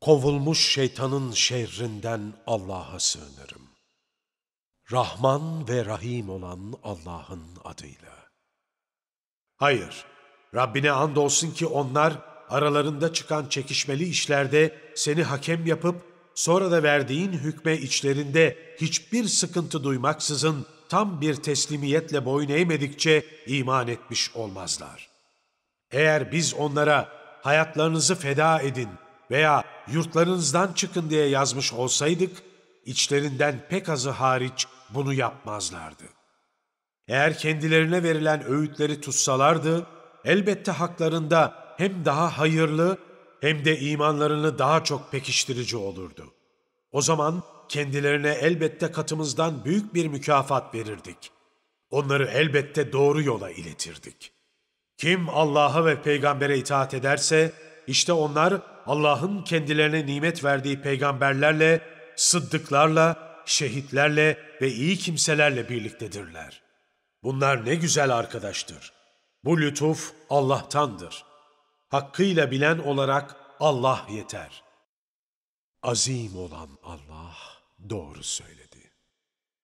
Kovulmuş şeytanın şerrinden Allah'a sığınırım. Rahman ve Rahim olan Allah'ın adıyla. Hayır, Rabbine andolsun ki onlar aralarında çıkan çekişmeli işlerde seni hakem yapıp sonra da verdiğin hükme içlerinde hiçbir sıkıntı duymaksızın tam bir teslimiyetle boyun eğmedikçe iman etmiş olmazlar. Eğer biz onlara hayatlarınızı feda edin veya yurtlarınızdan çıkın diye yazmış olsaydık, içlerinden pek azı hariç bunu yapmazlardı. Eğer kendilerine verilen öğütleri tutsalardı, elbette haklarında hem daha hayırlı hem de imanlarını daha çok pekiştirici olurdu. O zaman kendilerine elbette katımızdan büyük bir mükafat verirdik. Onları elbette doğru yola iletirdik. Kim Allah'a ve peygambere itaat ederse, işte onlar Allah'ın kendilerine nimet verdiği peygamberlerle, sıddıklarla, şehitlerle ve iyi kimselerle birliktedirler. Bunlar ne güzel arkadaştır. Bu lütuf Allah'tandır. Hakkıyla bilen olarak Allah yeter. Azim olan Allah doğru söyledi.